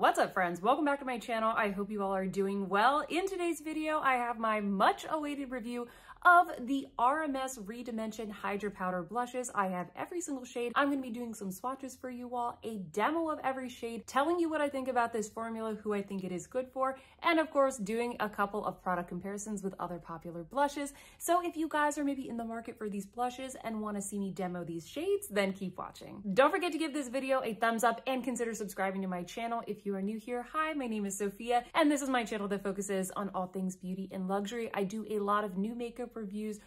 What's up, friends? Welcome back to my channel. I hope you all are doing well. In today's video, I have my much awaited review of the RMS Redimension Hydra Powder Blushes. I have every single shade. I'm going to be doing some swatches for you all, a demo of every shade, telling you what I think about this formula, who I think it is good for, and of course, doing a couple of product comparisons with other popular blushes. So if you guys are maybe in the market for these blushes and want to see me demo these shades, then keep watching. Don't forget to give this video a thumbs up and consider subscribing to my channel if you are new here. Hi, my name is Sophia, and this is my channel that focuses on all things beauty and luxury. I do a lot of new makeup reviews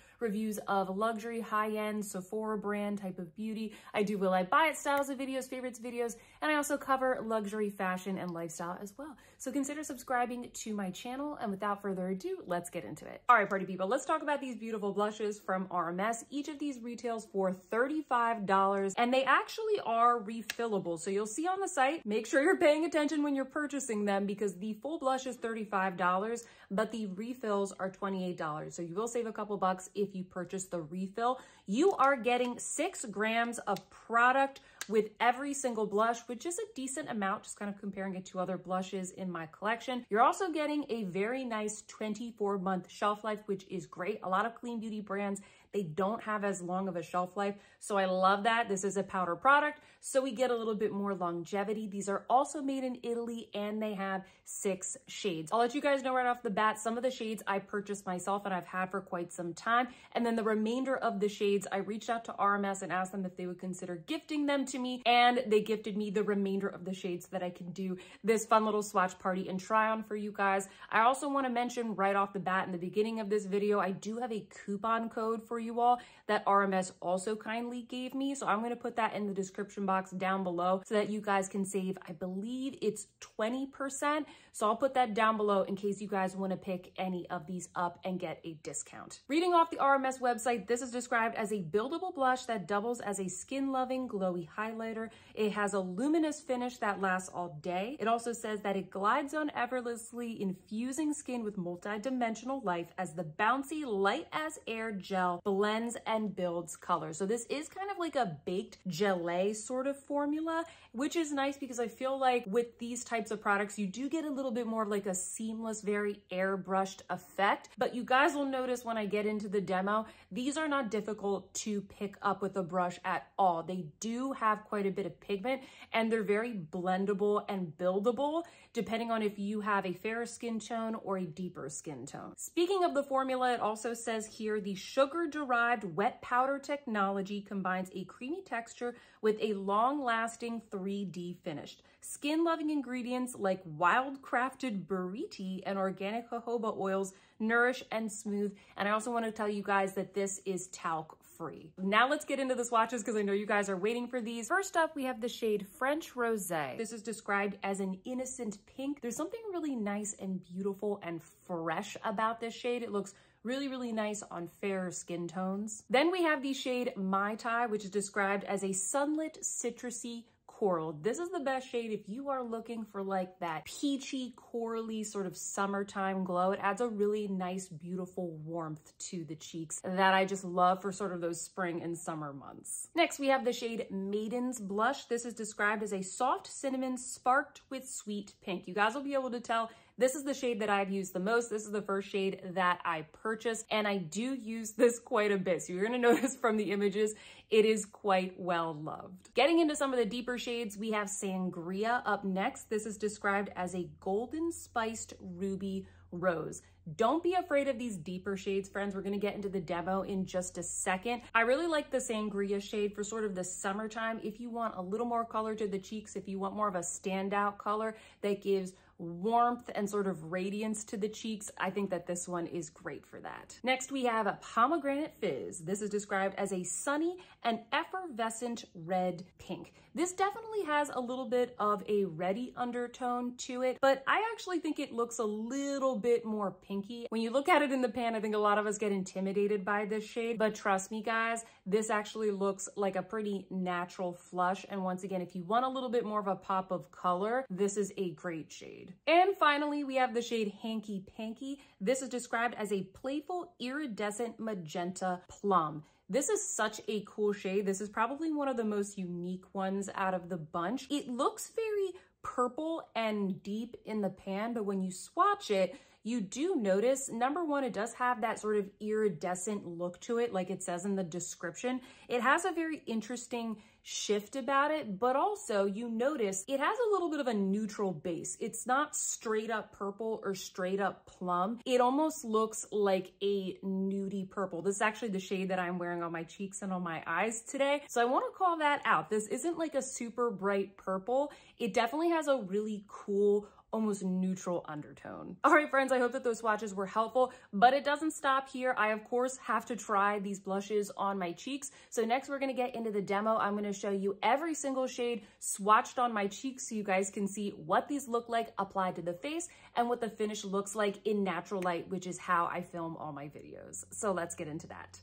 of luxury, high-end, Sephora brand type of beauty. I do Will I Buy It styles of videos, favorites videos, and I also cover luxury, fashion, and lifestyle as well. So consider subscribing to my channel, and without further ado, let's get into it. All right, party people, let's talk about these beautiful blushes from RMS. Each of these retails for $35, and they actually are refillable. So you'll see on the site, make sure you're paying attention when you're purchasing them because the full blush is $35, but the refills are $28. So you will save a couple bucks if you purchase the refill. You are getting 6 grams of product with every single blush, which is a decent amount, just kind of comparing it to other blushes in my collection. You're also getting a very nice 24-month shelf life, which is great. A lot of clean beauty brands, they don't have as long of a shelf life. So I love that. This is a powder product, so we get a little bit more longevity. These are also made in Italy and they have 6 shades. I'll let you guys know right off the bat, some of the shades I purchased myself and I've had for quite some time. And then the remainder of the shades, I reached out to RMS and asked them if they would consider gifting them to me. And they gifted me the remainder of the shades so that I can do this fun little swatch party and try on for you guys. I also want to mention right off the bat in the beginning of this video, I do have a coupon code for you all that RMS also kindly gave me. So I'm going to put that in the description box down below so that you guys can save, I believe it's 20%. So I'll put that down below in case you guys want to pick any of these up and get a discount. Reading off the RMS website, this is described as a buildable blush that doubles as a skin-loving, glowy highlighter. It has a luminous finish that lasts all day. It also says that it glides on effortlessly, infusing skin with multi-dimensional life as the bouncy, light-as-air gel blends and builds color. So this is kind of like a baked gelée sort of formula, which is nice because I feel like with these types of products, you do get a little bit more like a seamless, very airbrushed effect. But you guys will notice when I get into the demo, these are not difficult to pick up with a brush at all. They do have quite a bit of pigment and they're very blendable and buildable depending on if you have a fairer skin tone or a deeper skin tone. Speaking of the formula, it also says here the sugar-derived wet powder technology combines a creamy texture with a long-lasting 3D finish. Skin-loving ingredients like wild-crafted buriti and organic jojoba oils nourish and smooth. And I also want to tell you guys that this is talc free. Now let's get into the swatches because I know you guys are waiting for these. First up, we have the shade French Rose. This is described as an innocent pink. There's something really nice and beautiful and fresh about this shade. It looks really, really nice on fairer skin tones. Then we have the shade Mai Tai, which is described as a sunlit, citrusy coral. This is the best shade if you are looking for like that peachy, corally sort of summertime glow. It adds a really nice, beautiful warmth to the cheeks that I just love for sort of those spring and summer months. Next, we have the shade Maiden's Blush. This is described as a soft cinnamon sparked with sweet pink. You guys will be able to tell this is the shade that I've used the most. This is the first shade that I purchased, and I do use this quite a bit. So you're gonna notice from the images, it is quite well loved. Getting into some of the deeper shades, we have Sangria up next. This is described as a golden spiced ruby rose. Don't be afraid of these deeper shades, friends. We're going to get into the demo in just a second. I really like the Sangria shade for sort of the summertime. If you want a little more color to the cheeks, if you want more of a standout color that gives warmth and sort of radiance to the cheeks, I think that this one is great for that. Next, we have a Pomegranate Fizz. This is described as a sunny and effervescent red pink. This definitely has a little bit of a reddy undertone to it, but I actually think it looks a little bit more pink. When you look at it in the pan, I think a lot of us get intimidated by this shade, but trust me guys, this actually looks like a pretty natural flush. And once again, if you want a little bit more of a pop of color, this is a great shade. And finally, we have the shade Hanky Panky. This is described as a playful iridescent magenta plum. This is such a cool shade. This is probably one of the most unique ones out of the bunch. It looks very purple and deep in the pan, but when you swatch it, you do notice, number one, it does have that sort of iridescent look to it, like it says in the description. It has a very interesting shift about it, but also you notice it has a little bit of a neutral base. It's not straight up purple or straight up plum. It almost looks like a nudie purple. This is actually the shade that I'm wearing on my cheeks and on my eyes today. So I want to call that out. This isn't like a super bright purple. It definitely has a really cool, almost neutral undertone. All right, friends, I hope that those swatches were helpful, but it doesn't stop here. I, of course, have to try these blushes on my cheeks. So next we're gonna get into the demo. I'm gonna show you every single shade swatched on my cheeks so you guys can see what these look like applied to the face and what the finish looks like in natural light, which is how I film all my videos. So let's get into that.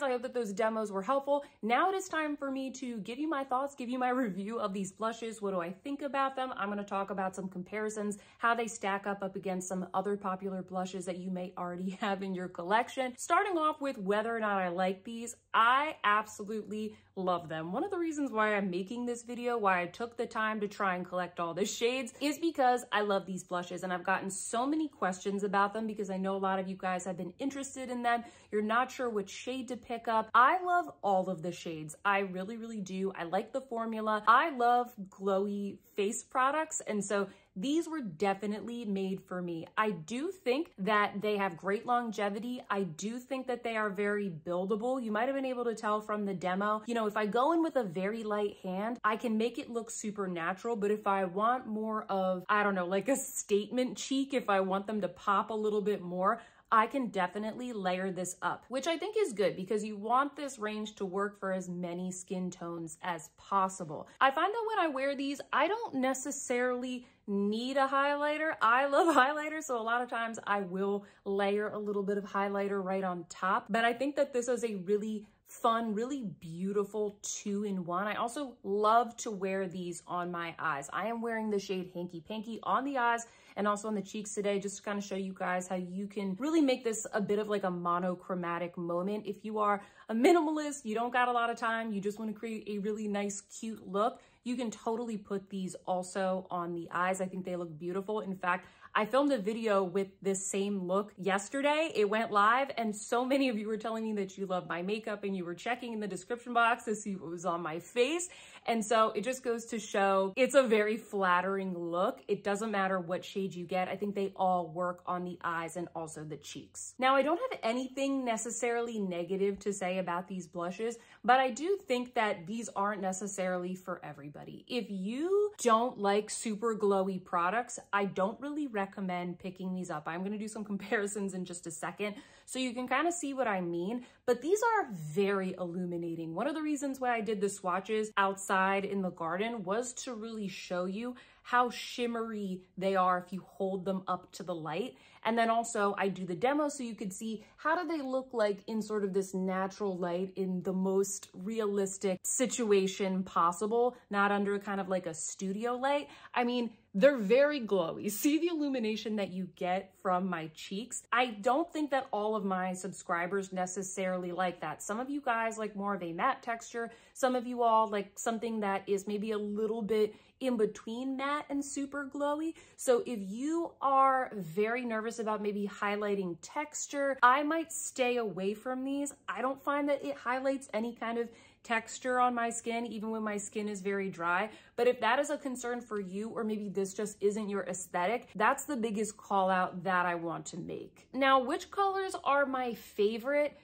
I hope that those demos were helpful. Now it is time for me to give you my thoughts, give you my review of these blushes. What do I think about them? I'm going to talk about some comparisons, how they stack up against some other popular blushes that you may already have in your collection. Starting off with whether or not I like these, I absolutely love them. One of the reasons why I'm making this video, why I took the time to try and collect all the shades, is because I love these blushes and I've gotten so many questions about them because I know a lot of you guys have been interested in them. You're not sure which shade to pick up. I love all of the shades. I really, really do. I like the formula. I love glowy face products, and so these were definitely made for me. I do think that they have great longevity. I do think that they are very buildable. You might have been able to tell from the demo, you know, if I go in with a very light hand, I can make it look super natural, but if I want more of, I don't know, like a statement cheek, if I want them to pop a little bit more, I can definitely layer this up, which I think is good because you want this range to work for as many skin tones as possible. I find that when I wear these, I don't necessarily need a highlighter. I love highlighters, so a lot of times I will layer a little bit of highlighter right on top, but I think that this is a really fun, really beautiful two-in-one. I also love to wear these on my eyes. I am wearing the shade Hanky Panky on the eyes and also on the cheeks today, just to kind of show you guys how you can really make this a bit of like a monochromatic moment. If you are a minimalist, you don't got a lot of time, you just want to create a really nice, cute look, you can totally put these also on the eyes. I think they look beautiful. In fact, I filmed a video with this same look yesterday. It went live and so many of you were telling me that you love my makeup and you were checking in the description box to see what was on my face. And so it just goes to show it's a very flattering look. It doesn't matter what shade you get. I think they all work on the eyes and also the cheeks. Now, I don't have anything necessarily negative to say about these blushes, but I do think that these aren't necessarily for everybody. If you don't like super glowy products, I don't really recommend picking these up. I'm gonna do some comparisons in just a second so you can kind of see what I mean, but these are very illuminating. One of the reasons why I did the swatches outside in the garden was to really show you how shimmery they are if you hold them up to the light. And then also I do the demo so you could see how do they look like in sort of this natural light in the most realistic situation possible, not under kind of like a studio light. I mean, they're very glowy. See the illumination that you get from my cheeks? I don't think that all of my subscribers necessarily like that. Some of you guys like more of a matte texture. Some of you all like something that is maybe a little bit in between matte and super glowy. So if you are very nervous about maybe highlighting texture, I might stay away from these. I don't find that it highlights any kind of texture on my skin, even when my skin is very dry. But if that is a concern for you, or maybe this just isn't your aesthetic, that's the biggest call out that I want to make. Now, which colors are my favorite?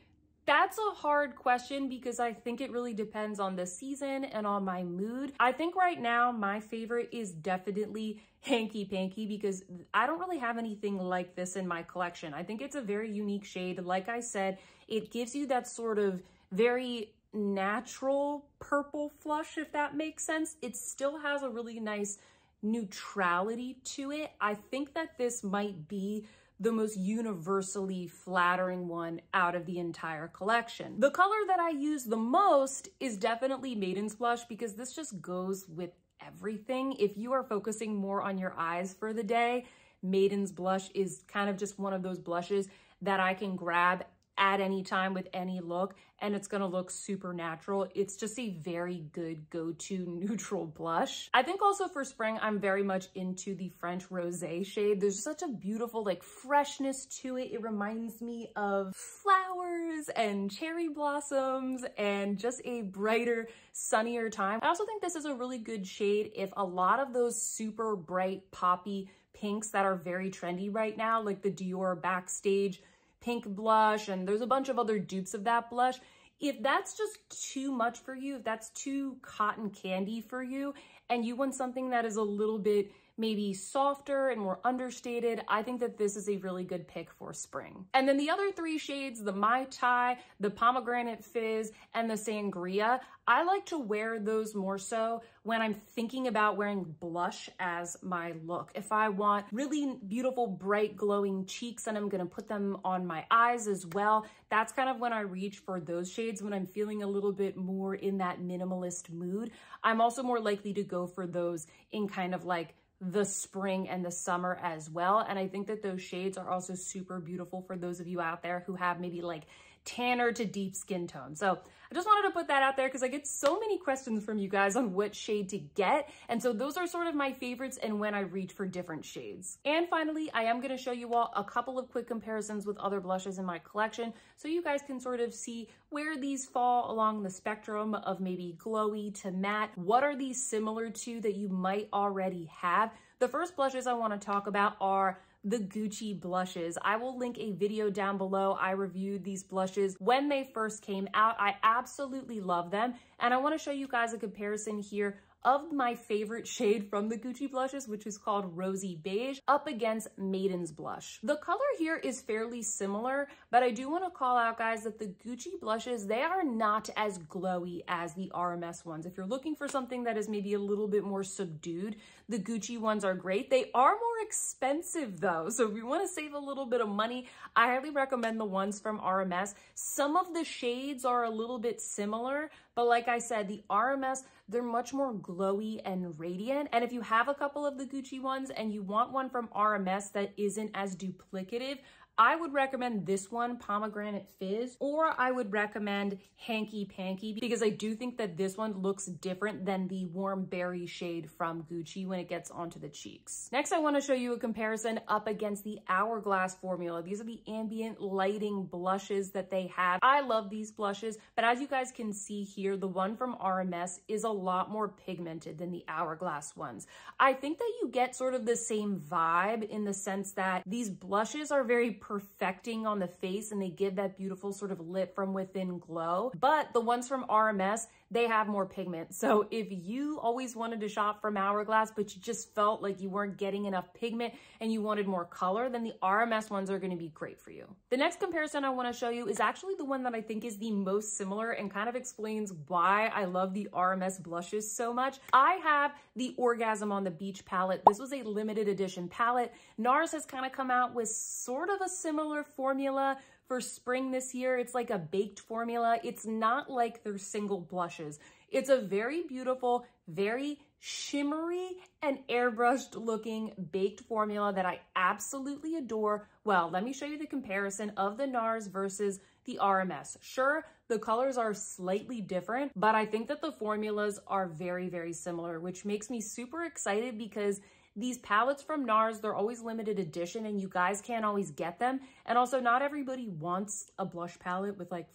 That's a hard question because I think it really depends on the season and on my mood. I think right now my favorite is definitely Hanky Panky because I don't really have anything like this in my collection. I think it's a very unique shade. Like I said, it gives you that sort of very natural purple flush, if that makes sense. It still has a really nice neutrality to it. I think that this might be the most universally flattering one out of the entire collection. The color that I use the most is definitely Maiden's Blush because this just goes with everything. If you are focusing more on your eyes for the day, Maiden's Blush is kind of just one of those blushes that I can grab at any time with any look, and it's gonna look super natural. It's just a very good go-to neutral blush. I think also for spring, I'm very much into the French Rose shade. There's such a beautiful like freshness to it. It reminds me of flowers and cherry blossoms and just a brighter, sunnier time. I also think this is a really good shade if a lot of those super bright poppy pinks that are very trendy right now, like the Dior Backstage pink blush, and there's a bunch of other dupes of that blush. If that's just too much for you, if that's too cotton candy for you, and you want something that is a little bit maybe softer and more understated, I think that this is a really good pick for spring. And then the other three shades, the Mai Tai, the Pomegranate Fizz, and the Sangria, I like to wear those more so when I'm thinking about wearing blush as my look. If I want really beautiful, bright, glowing cheeks and I'm gonna put them on my eyes as well, that's kind of when I reach for those shades, when I'm feeling a little bit more in that minimalist mood. I'm also more likely to go for those in kind of like the spring and the summer as well. And I think that those shades are also super beautiful for those of you out there who have maybe like tanner to deep skin tone. So I just wanted to put that out there because I get so many questions from you guys on what shade to get. And so those are sort of my favorites and when I reach for different shades. And finally, I am gonna show you all a couple of quick comparisons with other blushes in my collection so you guys can sort of see where these fall along the spectrum of maybe glowy to matte. What are these similar to that you might already have? The first blushes I wanna talk about are the Gucci blushes. I will link a video down below. I reviewed these blushes when they first came out. I absolutely love them. And I wanna show you guys a comparison here of my favorite shade from the Gucci blushes, which is called Rosy Beige, up against Maiden's Blush. The color here is fairly similar, but I do wanna call out, guys, that the Gucci blushes, they are not as glowy as the RMS ones. If you're looking for something that is maybe a little bit more subdued, the Gucci ones are great. They are more expensive though, so if you wanna save a little bit of money, I highly recommend the ones from RMS. Some of the shades are a little bit similar, but like I said, the RMS, they're much more glowy and radiant. And if you have a couple of the Gucci ones and you want one from RMS that isn't as duplicative, I would recommend this one, Pomegranate Fizz, or I would recommend Hanky Panky because I do think that this one looks different than the warm berry shade from Gucci when it gets onto the cheeks. Next, I wanna show you a comparison up against the Hourglass formula. These are the ambient lighting blushes that they have. I love these blushes, but as you guys can see here, the one from RMS is a lot more pigmented than the Hourglass ones. I think that you get sort of the same vibe in the sense that these blushes are very perfecting on the face and they give that beautiful sort of lit from within glow. But the ones from RMS, they have more pigment. So if you always wanted to shop from Hourglass, but you just felt like you weren't getting enough pigment and you wanted more color, then the RMS ones are gonna be great for you. The next comparison I wanna show you is actually the one that I think is the most similar and kind of explains why I love the RMS blushes so much. I have the Orgasm on the Beach palette. This was a limited edition palette. NARS has kind of come out with sort of a similar formula for spring this year. It's like a baked formula. It's not like their single blushes. It's a very beautiful, very shimmery and airbrushed looking baked formula that I absolutely adore. Well, let me show you the comparison of the NARS versus the RMS. Sure, the colors are slightly different, but I think that the formulas are very, very similar, which makes me super excited because these palettes from NARS, they're always limited edition and you guys can't always get them. And also not everybody wants a blush palette with like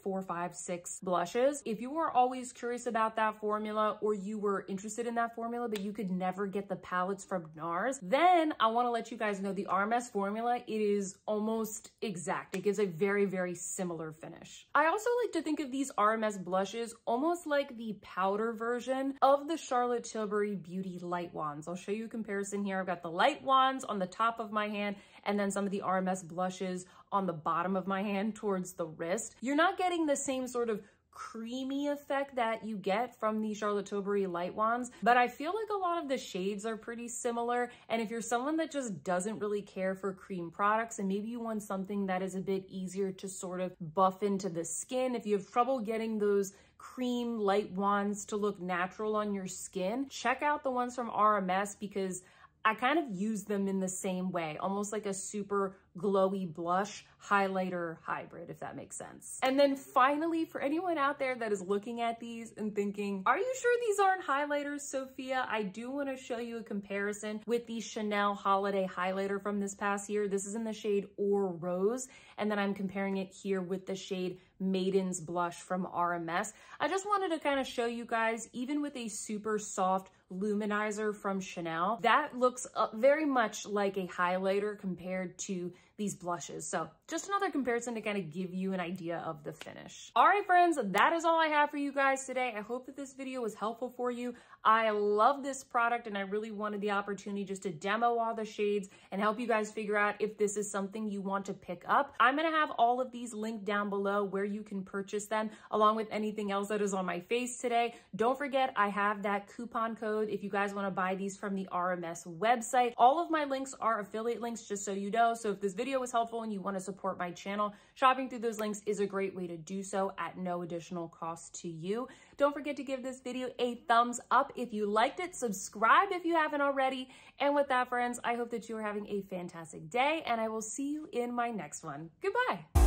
four, five, six blushes. If you were always curious about that formula or you were interested in that formula, but you could never get the palettes from NARS, then I wanna let you guys know the RMS formula, it is almost exact. It gives a very, very similar finish. I also like to think of these RMS blushes almost like the powder version of the Charlotte Tilbury Beauty Light Wands. I'll show you comparison here. I've got the light wands on the top of my hand and then some of the RMS blushes on the bottom of my hand towards the wrist. You're not getting the same sort of creamy effect that you get from the Charlotte Tilbury light wands, but I feel like a lot of the shades are pretty similar. And if you're someone that just doesn't really care for cream products and maybe you want something that is a bit easier to sort of buff into the skin, if you have trouble getting those cream light wands to look natural on your skin, check out the ones from RMS because I kind of use them in the same way, almost like a super glowy blush highlighter hybrid, if that makes sense. And then finally, for anyone out there that is looking at these and thinking, are you sure these aren't highlighters, Sophia? I do want to show you a comparison with the Chanel holiday highlighter from this past year. This is in the shade Or Rose, and then I'm comparing it here with the shade Maiden's Blush from RMS. I just wanted to kind of show you guys, even with a super soft luminizer from Chanel, that looks very much like a highlighter compared to these blushes. So just another comparison to kind of give you an idea of the finish. All right, friends, that is all I have for you guys today. I hope that this video was helpful for you. I love this product and I really wanted the opportunity just to demo all the shades and help you guys figure out if this is something you want to pick up. I'm gonna have all of these linked down below where you can purchase them along with anything else that is on my face today. Don't forget, I have that coupon code if you guys wanna buy these from the RMS website. All of my links are affiliate links, just so you know. So if this video was helpful and you want to support my channel, shopping through those links is a great way to do so at no additional cost to you. Don't forget to give this video a thumbs up if you liked it, subscribe if you haven't already, and with that, friends, I hope that you are having a fantastic day and I will see you in my next one. Goodbye.